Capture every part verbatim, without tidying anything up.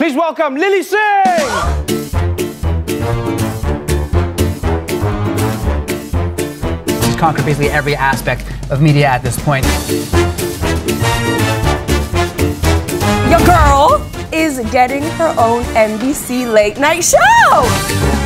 Please welcome Lilly Singh! She's conquered basically every aspect of media at this point. Your girl is getting her own N B C late night show!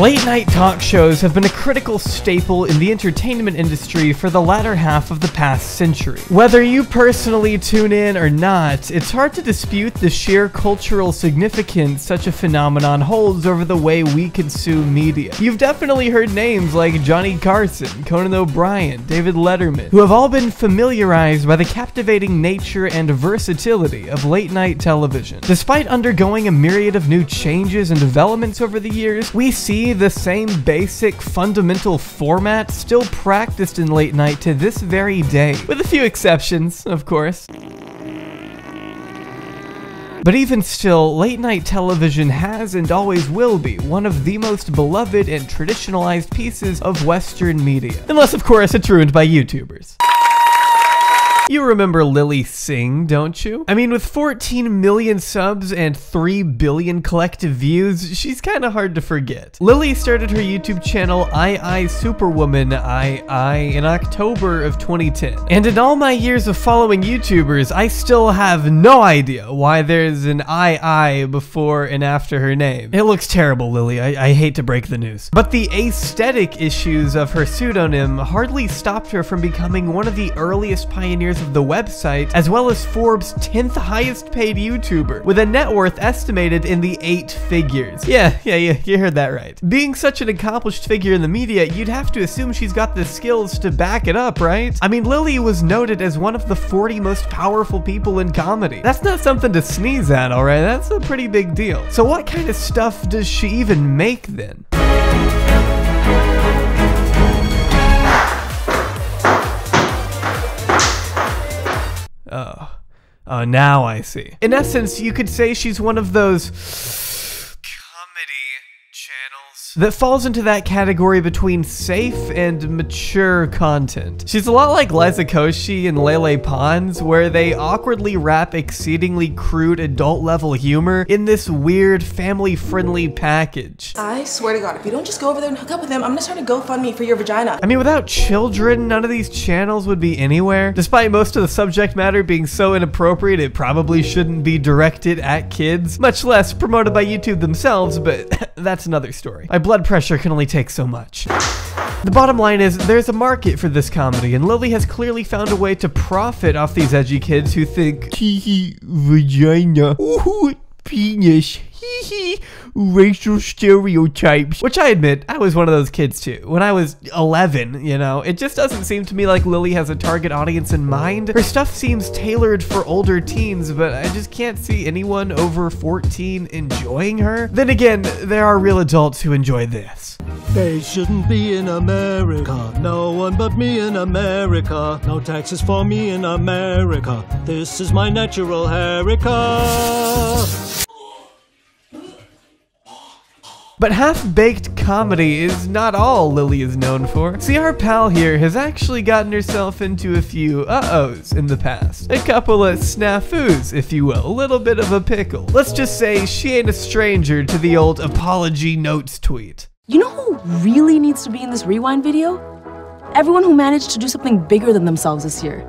Late-night talk shows have been a critical staple in the entertainment industry for the latter half of the past century. Whether you personally tune in or not, it's hard to dispute the sheer cultural significance such a phenomenon holds over the way we consume media. You've definitely heard names like Johnny Carson, Conan O'Brien, David Letterman, who have all been familiarized by the captivating nature and versatility of late-night television. Despite undergoing a myriad of new changes and developments over the years, we see the same basic fundamental format still practiced in late night to this very day, with a few exceptions, of course. But even still, late night television has and always will be one of the most beloved and traditionalized pieces of Western media. Unless, of course, it's ruined by YouTubers. You remember Lilly Singh, don't you? I mean, with fourteen million subs and three billion collective views, she's kind of hard to forget. Lilly started her YouTube channel, I I Superwoman I I, in October of twenty ten. And in all my years of following YouTubers, I still have no idea why there's an I I before and after her name. It looks terrible, Lilly. I, I hate to break the news. But the aesthetic issues of her pseudonym hardly stopped her from becoming one of the earliest pioneers of the website, as well as Forbes' tenth highest paid YouTuber, with a net worth estimated in the eight figures. Yeah, yeah, yeah, you heard that right. Being such an accomplished figure in the media, you'd have to assume she's got the skills to back it up, right? I mean, Lilly was noted as one of the forty most powerful people in comedy. That's not something to sneeze at, alright? That's a pretty big deal. So what kind of stuff does she even make then? Oh. Oh, now I see. In essence, you could say she's one of those that falls into that category between safe and mature content. She's a lot like Liza Koshy and Lele Pons, where they awkwardly wrap exceedingly crude adult-level humor in this weird, family-friendly package. I swear to God, if you don't just go over there and hook up with them, I'm gonna start a GoFundMe for your vagina. I mean, without children, none of these channels would be anywhere. Despite most of the subject matter being so inappropriate, it probably shouldn't be directed at kids, much less promoted by YouTube themselves, but that's another story. I blood pressure can only take so much. The bottom line is, there's a market for this comedy, and Lilly has clearly found a way to profit off these edgy kids who think, hee hee, vagina, ooh, penis, hee hee, racial stereotypes. Which I admit, I was one of those kids too. When I was eleven, you know, it just doesn't seem to me like Lilly has a target audience in mind. Her stuff seems tailored for older teens, but I just can't see anyone over fourteen enjoying her. Then again, there are real adults who enjoy this. They shouldn't be in America. No one but me in America. No taxes for me in America. This is my natural America. But half-baked comedy is not all Lilly is known for. See, our pal here has actually gotten herself into a few uh-ohs in the past. A couple of snafus, if you will. A little bit of a pickle. Let's just say she ain't a stranger to the old apology notes tweet. You know who really needs to be in this rewind video? Everyone who managed to do something bigger than themselves this year.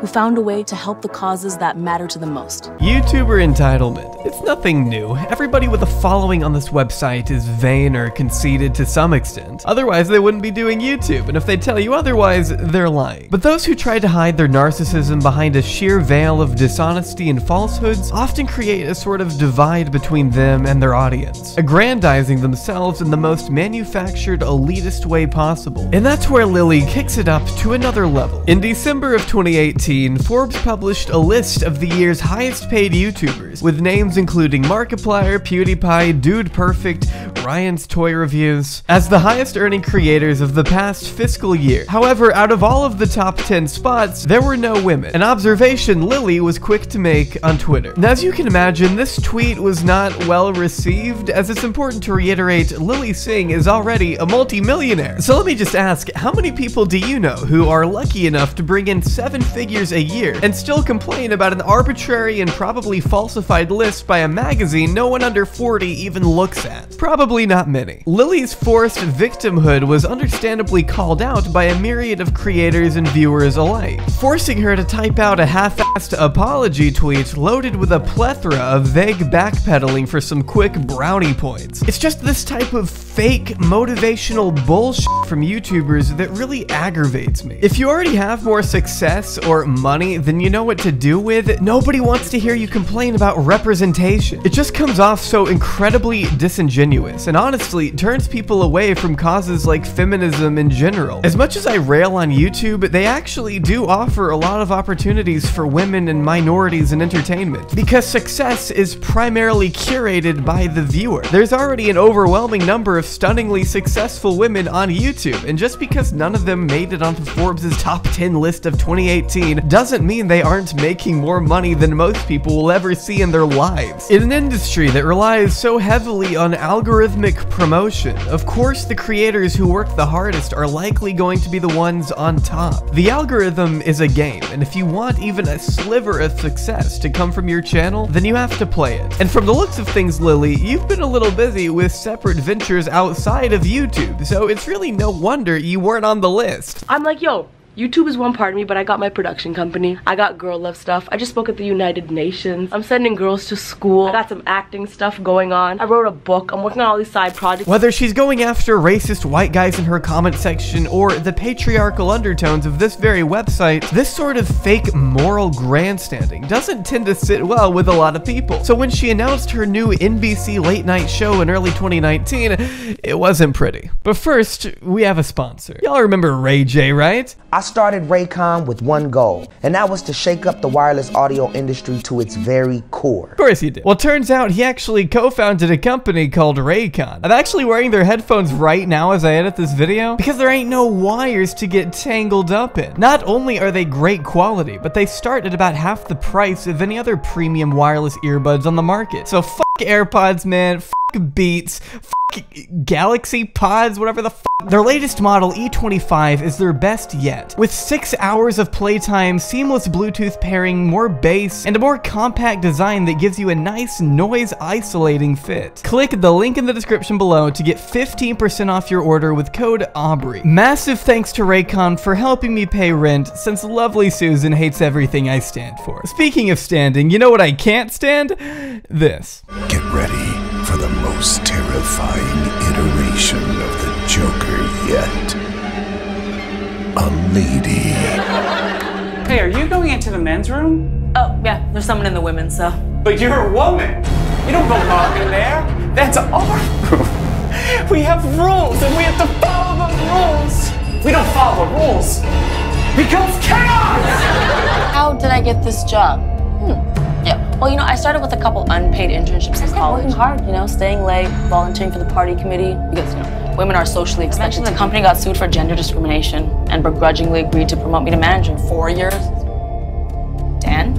who found a way to help the causes that matter to them most. YouTuber entitlement. It's nothing new. Everybody with a following on this website is vain or conceited to some extent. Otherwise, they wouldn't be doing YouTube, and if they tell you otherwise, they're lying. But those who try to hide their narcissism behind a sheer veil of dishonesty and falsehoods often create a sort of divide between them and their audience, aggrandizing themselves in the most manufactured, elitist way possible. And that's where Lilly kicks it up to another level. In December of twenty eighteen, Forbes published a list of the year's highest paid YouTubers, with names including Markiplier, PewDiePie, Dude Perfect, Ryan's Toy Reviews, as the highest earning creators of the past fiscal year. However, out of all of the top ten spots, there were no women, an observation Lilly was quick to make on Twitter. And as you can imagine, this tweet was not well received, as it's important to reiterate Lilly Singh is already a multi-millionaire. So let me just ask, how many people do you know who are lucky enough to bring in seven figures a year and still complain about an arbitrary and probably falsified list by a magazine no one under forty even looks at? Probably not many. Lilly's forced victimhood was understandably called out by a myriad of creators and viewers alike, forcing her to type out a half-assed apology tweet loaded with a plethora of vague backpedaling for some quick brownie points. It's just this type of fake, motivational bullshit from YouTubers that really aggravates me. If you already have more success or money than you know what to do with, nobody wants to hear you complain about representation. It just comes off so incredibly disingenuous, and honestly, turns people away from causes like feminism in general. As much as I rail on YouTube, they actually do offer a lot of opportunities for women and minorities in entertainment, because success is primarily curated by the viewer. There's already an overwhelming number of stunningly successful women on YouTube, and just because none of them made it onto Forbes' top ten list of twenty eighteen doesn't mean they aren't making more money than most people will ever see in their lives. In an industry that relies so heavily on algorithmic promotion, of course the creators who work the hardest are likely going to be the ones on top. The algorithm is a game, and if you want even a sliver of success to come from your channel, then you have to play it. And from the looks of things, Lilly, you've been a little busy with separate ventures outside of YouTube, so it's really no wonder you weren't on the list. I'm like, yo, YouTube is one part of me, but I got my production company. I got girl love stuff. I just spoke at the United Nations. I'm sending girls to school. I got some acting stuff going on. I wrote a book. I'm working on all these side projects. Whether she's going after racist white guys in her comment section or the patriarchal undertones of this very website, this sort of fake moral grandstanding doesn't tend to sit well with a lot of people. So when she announced her new N B C late night show in early twenty nineteen, it wasn't pretty. But first, we have a sponsor. Y'all remember Ray J, right? I I started Raycon with one goal, and that was to shake up the wireless audio industry to its very core. Of course he did. Well, turns out he actually co-founded a company called Raycon. I'm actually wearing their headphones right now as I edit this video, because there ain't no wires to get tangled up in. Not only are they great quality, but they start at about half the price of any other premium wireless earbuds on the market. So f*** AirPods, man, f*** Beats, f*** Galaxy Pods, whatever the f***. Their latest model, E twenty-five, is their best yet, with six hours of playtime, seamless Bluetooth pairing, more bass, and a more compact design that gives you a nice noise-isolating fit. Click the link in the description below to get fifteen percent off your order with code Aubrey. Massive thanks to Raycon for helping me pay rent, since lovely Susan hates everything I stand for. Speaking of standing, you know what I can't stand? This. Get ready for the most terrifying iteration of the Joker yet. A lady. Hey, are you going into the men's room? Oh, yeah, there's someone in the women's, so. But you're a woman. You don't belong in there. That's our room. We have rules, and we have to follow the rules. We don't follow the rules. Becomes chaos! How did I get this job? Hmm. Yeah. Well, you know, I started with a couple unpaid internships in college. Working hard, you know, staying late, volunteering for the party committee, because, you know, women are socially expected. The company got sued for gender discrimination and begrudgingly agreed to promote me to manager. Four years. Ten?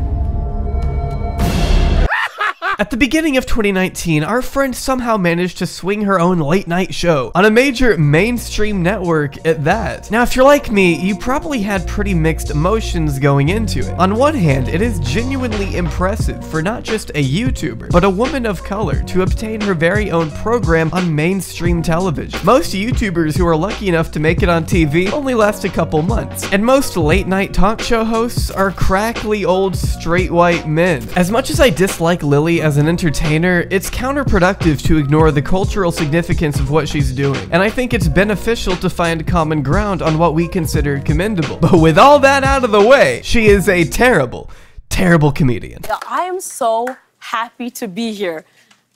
At At the beginning of twenty nineteen, our friend somehow managed to swing her own late night show on a major mainstream network at that. Now, if you're like me, you probably had pretty mixed emotions going into it. On one hand, it is genuinely impressive for not just a YouTuber, but a woman of color to obtain her very own program on mainstream television. Most YouTubers who are lucky enough to make it on T V only last a couple months, and most late night talk show hosts are crackly old straight white men. As much as I dislike Lilly as an entertainer, it's counterproductive to ignore the cultural significance of what she's doing, and I think it's beneficial to find common ground on what we consider commendable. But with all that out of the way, she is a terrible, terrible comedian. I am so happy to be here.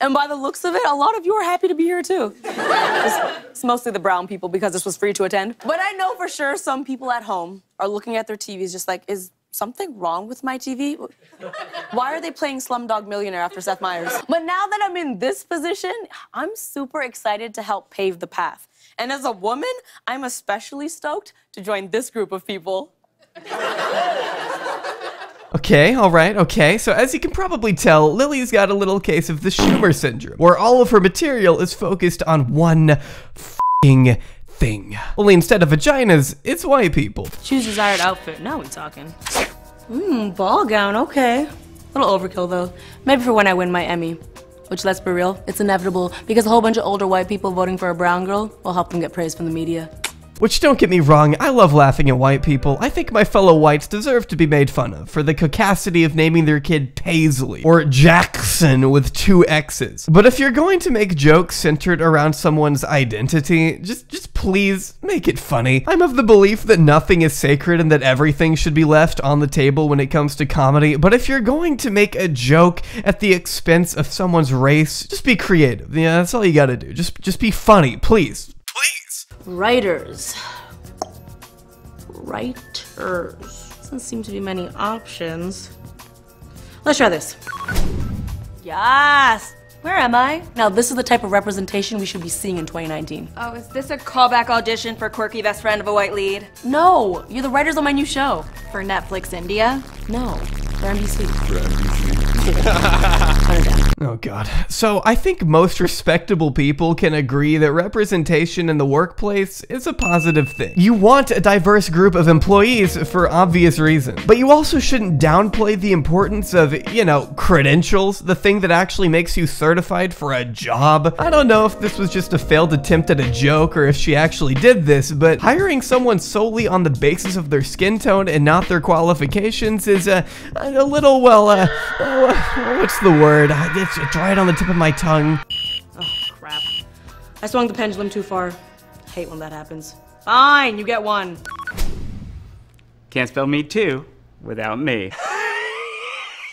And by the looks of it, a lot of you are happy to be here, too. It's, it's mostly the brown people, because this was free to attend. But I know for sure some people at home are looking at their T Vs just like, is something wrong with my T V? Why are they playing Slumdog Millionaire after Seth Meyers? But now that I'm in this position, I'm super excited to help pave the path. And as a woman, I'm especially stoked to join this group of people. Okay, alright, okay, so as you can probably tell, Lilly's got a little case of the Schumer syndrome, where all of her material is focused on one f***ing thing. Only instead of vaginas, it's white people. Choose desired outfit, now we talking. Mmm, ball gown, okay. A little overkill though, maybe for when I win my Emmy. Which, let's be real, it's inevitable, because a whole bunch of older white people voting for a brown girl will help them get praise from the media. Which, don't get me wrong, I love laughing at white people. I think my fellow whites deserve to be made fun of for the cacacity of naming their kid Paisley or Jackson with two X's. But if you're going to make jokes centered around someone's identity, just, just please make it funny. I'm of the belief that nothing is sacred and that everything should be left on the table when it comes to comedy, but if you're going to make a joke at the expense of someone's race, just be creative. Yeah, that's all you gotta do. Just, just be funny, please. Writers. Writers. Doesn't seem to be many options. Let's try this. Yes! Where am I? Now, this is the type of representation we should be seeing in twenty nineteen. Oh, is this a callback audition for quirky best friend of a white lead? No! You're the writers on my new show. For Netflix India? No. For N B C. For N B C. Oh god. So I think most respectable people can agree that representation in the workplace is a positive thing. You want a diverse group of employees for obvious reasons, but you also shouldn't downplay the importance of, you know, credentials, the thing that actually makes you certified for a job. I don't know if this was just a failed attempt at a joke or if she actually did this, but hiring someone solely on the basis of their skin tone and not their qualifications is a, a little, well, uh, oh, what's the word? I, It's right on the tip of my tongue. Oh, crap. I swung the pendulum too far. I hate when that happens. Fine, you get one. Can't spell me too without me.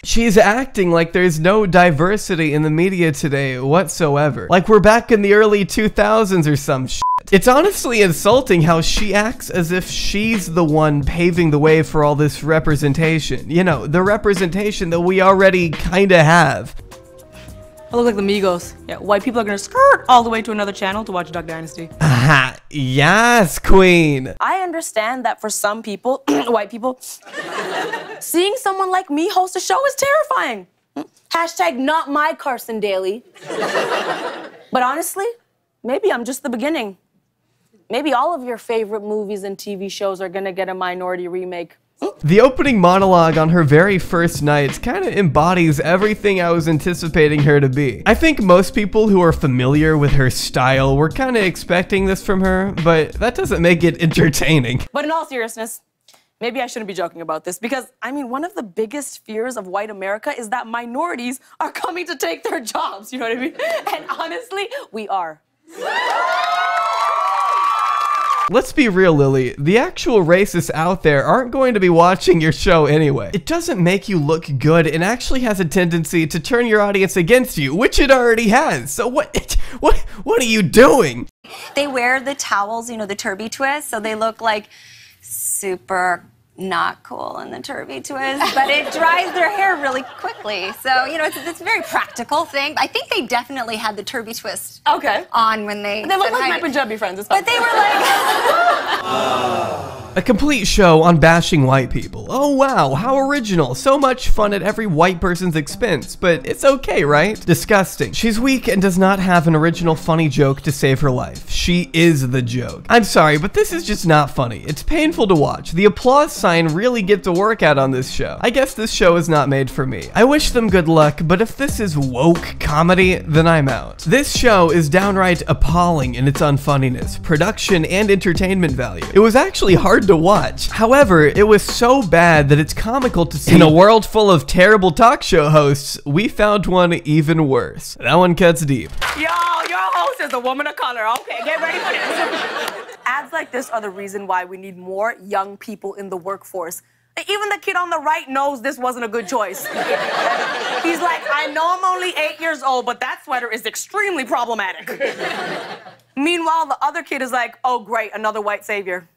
She's acting like there's no diversity in the media today whatsoever. Like we're back in the early two thousands or some shit. It's honestly insulting how she acts as if she's the one paving the way for all this representation. You know, the representation that we already kinda have. I look like the Migos. Yeah, white people are gonna skirt all the way to another channel to watch Duck Dynasty. Aha, yes, queen. I understand that for some people, white people, seeing someone like me host a show is terrifying. Hashtag not my Carson Daily. But honestly, maybe I'm just the beginning. Maybe all of your favorite movies and T V shows are gonna get a minority remake. The opening monologue on her very first night kind of embodies everything I was anticipating her to be. I think most people who are familiar with her style were kind of expecting this from her, but that doesn't make it entertaining. But in all seriousness, maybe I shouldn't be joking about this because, I mean, one of the biggest fears of white America is that minorities are coming to take their jobs, you know what I mean? And honestly, we are. Let's be real, Lilly. The actual racists out there aren't going to be watching your show anyway. It doesn't make you look good and actually has a tendency to turn your audience against you, which it already has. So what what what are you doing? They wear the towels, you know, the turby twist, so they look like super not cool in the turby twist, but it dries their hair really quickly. So, you know, it's, it's a very practical thing. I think they definitely had the turby twist okay. on when they... They look like my Punjabi friends. It's but they were like... A complete show on bashing white people. Oh wow, how original. So much fun at every white person's expense, but it's okay, right? Disgusting. She's weak and does not have an original funny joke to save her life. She is the joke. I'm sorry, but this is just not funny. It's painful to watch. The applause sign really gets a workout on this show. I guess this show is not made for me. I wish them good luck, but if this is woke comedy, then I'm out. This show is downright appalling in its unfunniness, production, and entertainment value. It was actually hard to watch. However, it was so bad that it's comical to see. In a world full of terrible talk show hosts, we found one even worse. That one cuts deep. Yo, your host is a woman of color. Okay, get ready for this. Ads like this are the reason why we need more young people in the workforce. Even the kid on the right knows this wasn't a good choice. He's like, I know I'm only eight years old, but that sweater is extremely problematic. Meanwhile, the other kid is like, oh, great, another white savior.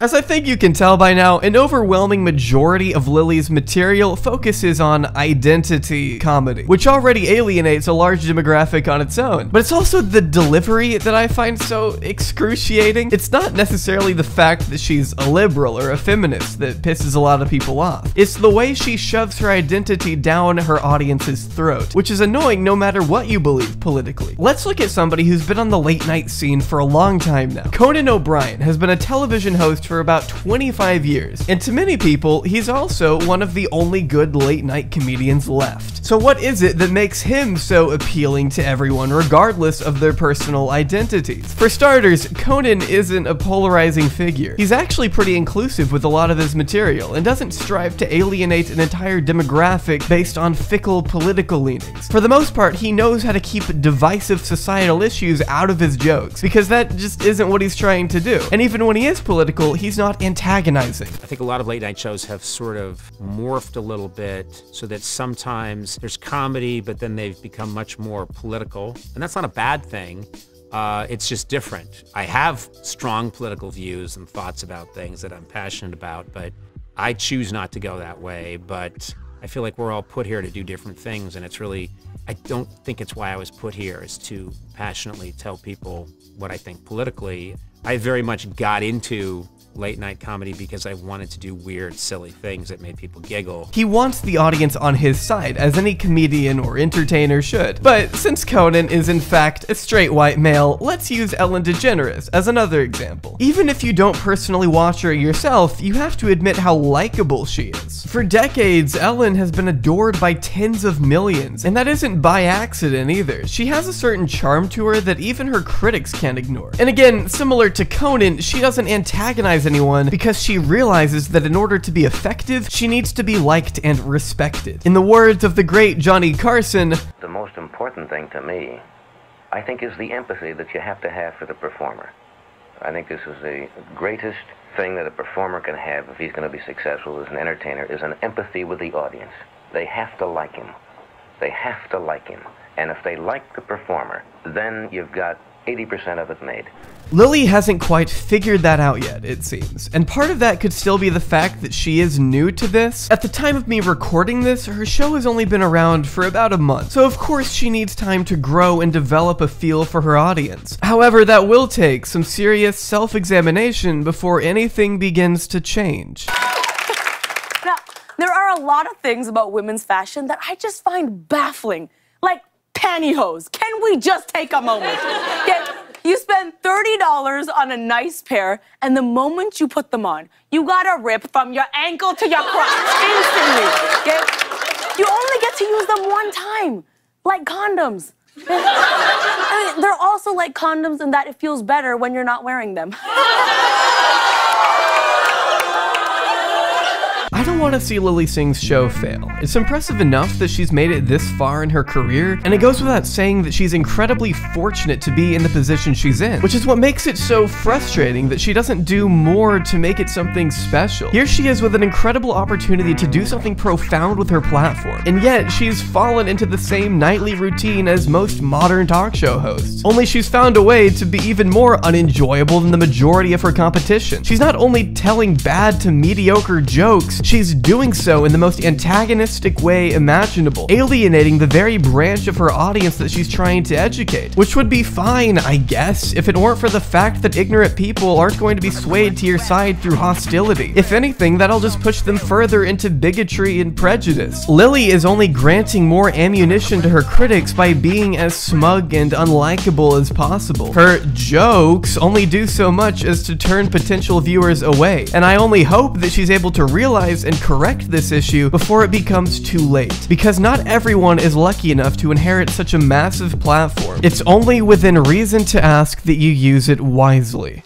As I think you can tell by now, an overwhelming majority of Lilly's material focuses on identity comedy, which already alienates a large demographic on its own. But it's also the delivery that I find so excruciating. It's not necessarily the fact that she's a liberal or a feminist that pisses a lot of people off. It's the way she shoves her identity down her audience's throat, which is annoying no matter what you believe politically. Let's look at somebody who's been on the late night scene for a long time now. Conan O'Brien has been a television host for for about twenty-five years, and to many people, he's also one of the only good late-night comedians left. So what is it that makes him so appealing to everyone, regardless of their personal identities? For starters, Conan isn't a polarizing figure. He's actually pretty inclusive with a lot of his material, and doesn't strive to alienate an entire demographic based on fickle political leanings. For the most part, he knows how to keep divisive societal issues out of his jokes, because that just isn't what he's trying to do. And even when he is political, he's not antagonizing. I think a lot of late night shows have sort of morphed a little bit so that sometimes there's comedy, but then they've become much more political. And that's not a bad thing. Uh, it's just different. I have strong political views and thoughts about things that I'm passionate about, but I choose not to go that way. But I feel like we're all put here to do different things. And it's really, I don't think it's why I was put here, is to passionately tell people what I think politically. I very much got into late night comedy because I wanted to do weird, silly things that made people giggle. He wants the audience on his side, as any comedian or entertainer should. But since Conan is in fact a straight white male, let's use Ellen DeGeneres as another example. Even if you don't personally watch her yourself, you have to admit how likable she is. For decades, Ellen has been adored by tens of millions, and that isn't by accident either. She has a certain charm to her that even her critics can't ignore. And again, similar to Conan, she doesn't antagonize anyone because she realizes that in order to be effective, she needs to be liked and respected. In the words of the great Johnny Carson, the most important thing to me, I think, is the empathy that you have to have for the performer. I think this is the greatest thing that a performer can have if he's going to be successful as an entertainer, is an empathy with the audience. They have to like him. They have to like him. And if they like the performer, then you've got eighty percent of it made. Lilly hasn't quite figured that out yet, it seems. And part of that could still be the fact that she is new to this. At the time of me recording this, her show has only been around for about a month. So of course she needs time to grow and develop a feel for her audience. However, that will take some serious self-examination before anything begins to change. Now, there are a lot of things about women's fashion that I just find baffling. Like pantyhose. Can we just take a moment? Get You spend thirty dollars on a nice pair, and the moment you put them on, you got a rip from your ankle to your crotch instantly. Okay? You only get to use them one time, like condoms. I mean, they're also like condoms in that it feels better when you're not wearing them. I don't want to see Lilly Singh's show fail. It's impressive enough that she's made it this far in her career, and it goes without saying that she's incredibly fortunate to be in the position she's in, which is what makes it so frustrating that she doesn't do more to make it something special. Here she is with an incredible opportunity to do something profound with her platform, and yet she's fallen into the same nightly routine as most modern talk show hosts, only she's found a way to be even more unenjoyable than the majority of her competition. She's not only telling bad to mediocre jokes, she's doing so in the most antagonistic way imaginable, alienating the very branch of her audience that she's trying to educate, which would be fine, I guess, if it weren't for the fact that ignorant people aren't going to be swayed to your side through hostility. If anything, that'll just push them further into bigotry and prejudice. Lilly is only granting more ammunition to her critics by being as smug and unlikable as possible. Her jokes only do so much as to turn potential viewers away, and I only hope that she's able to realize and correct this issue before it becomes too late, because not everyone is lucky enough to inherit such a massive platform. It's only within reason to ask that you use it wisely.